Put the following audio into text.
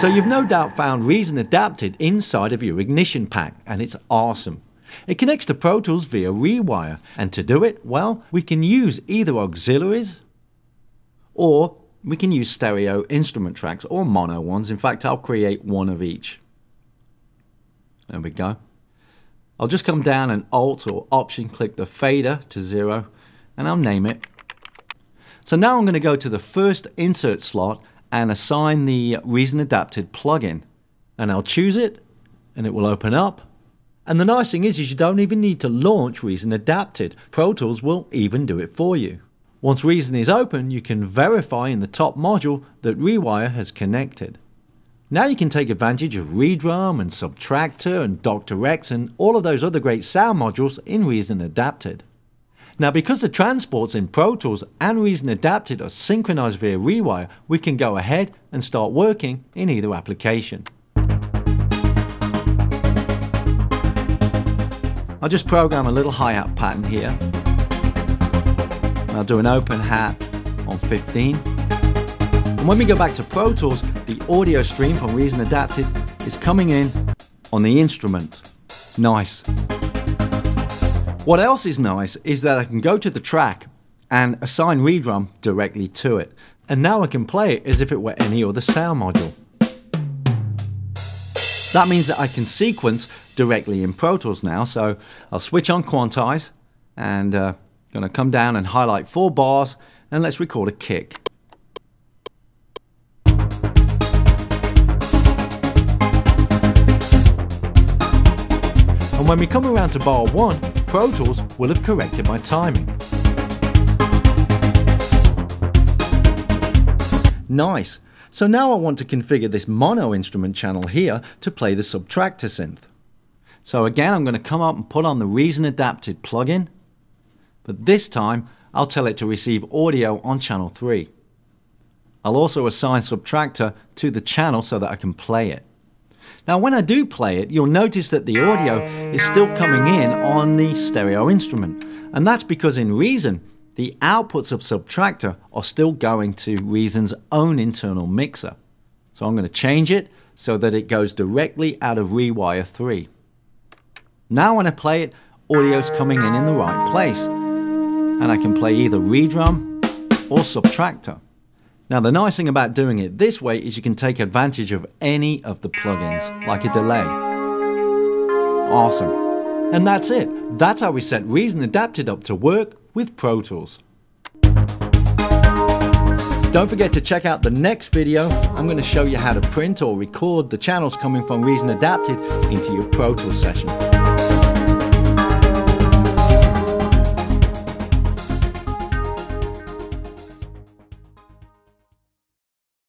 So you've no doubt found Reason Adapted inside of your ignition pack, and it's awesome. It connects to Pro Tools via Rewire, and to do it, well, we can use either auxiliaries or we can use stereo instrument tracks or mono ones. In fact, I'll create one of each. There we go. I'll just come down and Alt or Option click the fader to 0 and I'll name it. So now I'm going to go to the first insert slot and assign the Reason Adapted plugin, and I'll choose it and it will open up. And the nice thing is you don't even need to launch Reason Adapted. Pro Tools will even do it for you. Once Reason is open, you can verify in the top module that Rewire has connected. Now you can take advantage of Redrum and Subtractor and Dr. X and all of those other great sound modules in Reason Adapted. Now because the transports in Pro Tools and Reason Adapted are synchronized via Rewire, we can go ahead and start working in either application. I'll just program a little hi-hat pattern here. I'll do an open hat on 15. And when we go back to Pro Tools, the audio stream from Reason Adapted is coming in on the instrument. Nice. What else is nice is that I can go to the track and assign Redrum directly to it. And now I can play it as if it were any other sound module. That means that I can sequence directly in Pro Tools now. So I'll switch on Quantize and going to come down and highlight 4 bars, and let's record a kick. And when we come around to bar 1, Pro Tools will have corrected my timing. Nice. So now I want to configure this mono instrument channel here to play the Subtractor synth. So again, I'm going to come up and put on the Reason Adapted plugin. But this time, I'll tell it to receive audio on channel 3. I'll also assign Subtractor to the channel so that I can play it. Now when I do play it, you'll notice that the audio is still coming in on the stereo instrument. And that's because in Reason, the outputs of Subtractor are still going to Reason's own internal mixer. So I'm going to change it so that it goes directly out of Rewire 3. Now when I play it, audio's coming in the right place. And I can play either Redrum or Subtractor. Now the nice thing about doing it this way is you can take advantage of any of the plugins, like a delay. Awesome. And that's it. That's how we set Reason Adapted up to work with Pro Tools. Don't forget to check out the next video. I'm going to show you how to print or record the channels coming from Reason Adapted into your Pro Tools session.